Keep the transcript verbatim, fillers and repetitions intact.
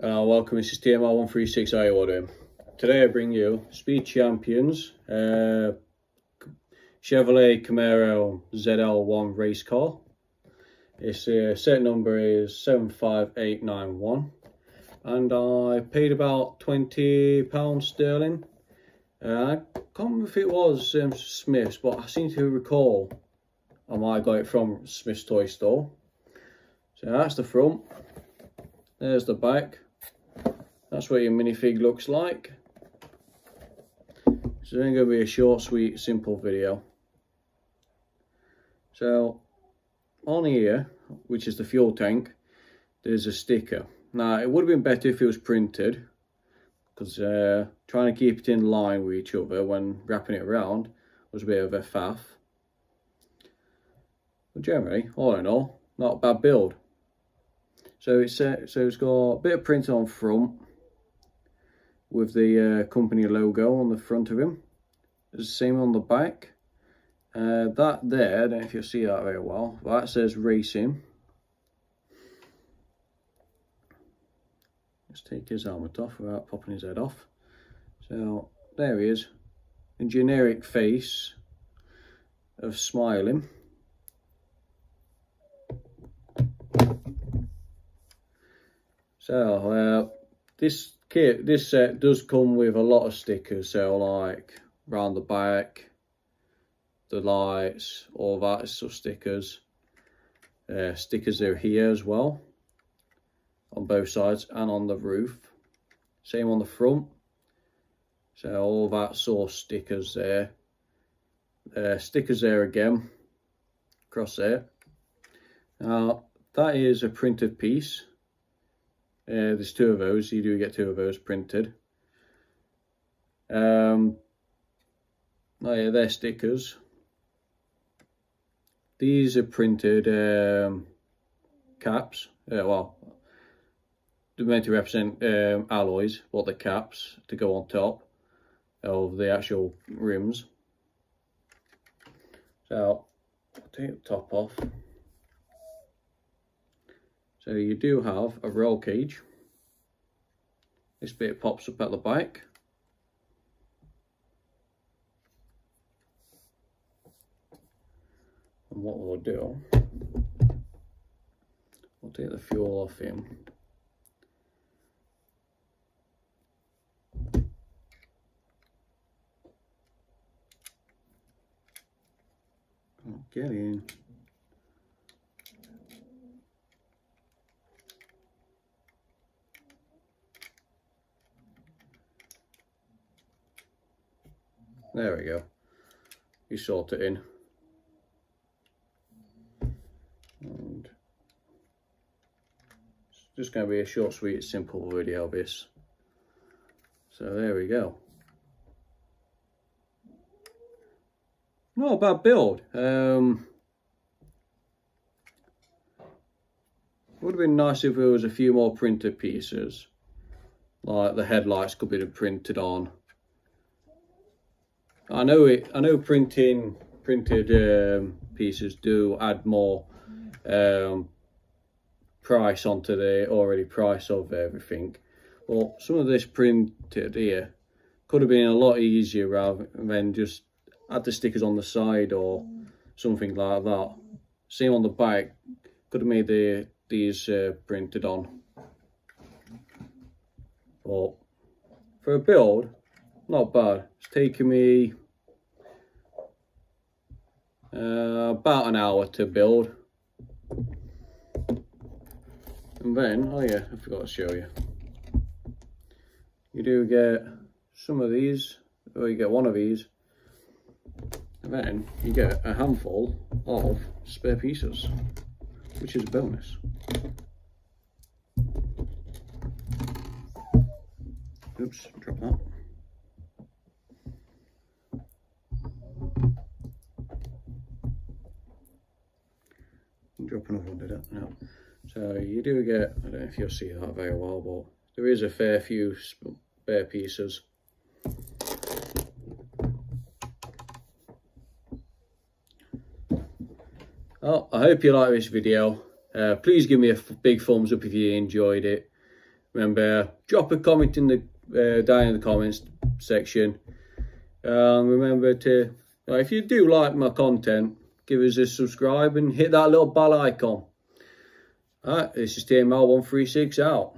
Uh, welcome, this is T M R one thirty-six Auto. Today I bring you Speed Champions uh, Chevrolet Camaro Z L one race car. Its uh, set number is seven five eight nine one, and I paid about twenty pounds sterling. Uh, I can't remember if it was um, Smith's, but I seem to recall I might have got it from Smith's Toy Store. So that's the front, there's the back. That's what your minifig looks like. So then gonna be a short, sweet, simple video. So on here, which is the fuel tank, there's a sticker. Now it would have been better if it was printed, because uh, trying to keep it in line with each other when wrapping it around was a bit of a faff. But generally, all in all, not a bad build. So it's uh, so it's got a bit of print on front, with the uh, company logo on the front of him. It's the same on the back. Uh, that there, I don't know if you'll see that very well, but that says racing. Let's take his helmet off without popping his head off. So there he is, a generic face of smiling. So uh, this kit, this set does come with a lot of stickers, so like round the back, the lights, all that sort of stickers. Uh, stickers are here as well, on both sides and on the roof. Same on the front. So all that sort of stickers there. Uh, stickers there again, across there. Now that is a printed piece. Uh, there's two of those, you do get two of those printed. Um, oh yeah, they're stickers. These are printed um, caps, uh, well, they're meant to represent um, alloys, but the caps to go on top of the actual rims. So, I'll take the top off. So you do have a roll cage. This bit pops up at the back. And what we'll do, we'll take the fuel off him. Get in. There we go. You sort it in. And it's just going to be a short, sweet, simple video of this. So there we go. Not a bad build. Um, would have been nice if there was a few more printed pieces. Like the headlights could be printed on. I know it. I know printing printed um, pieces do add more um, price onto the already price of everything. Well, some of this printed here could have been a lot easier rather than just add the stickers on the side or something like that. Same on the back, could have made the these uh, printed on. But for a build, not bad. It's taken me uh, about an hour to build. And then, oh yeah, I forgot to show you. You do get some of these, or you get one of these. And then you get a handful of spare pieces, which is a bonus. Oops, drop that. Drop another one, did it? No. So you do get, I don't know if you'll see that very well, but there is a fair few spare pieces. Well, I hope you like this video. Uh, please give me a big thumbs up if you enjoyed it. Remember, drop a comment in the uh, down in the comments section. Um, remember to, if you do like my content, give us a subscribe and hit that little bell icon. All right, this is T M R one three six out.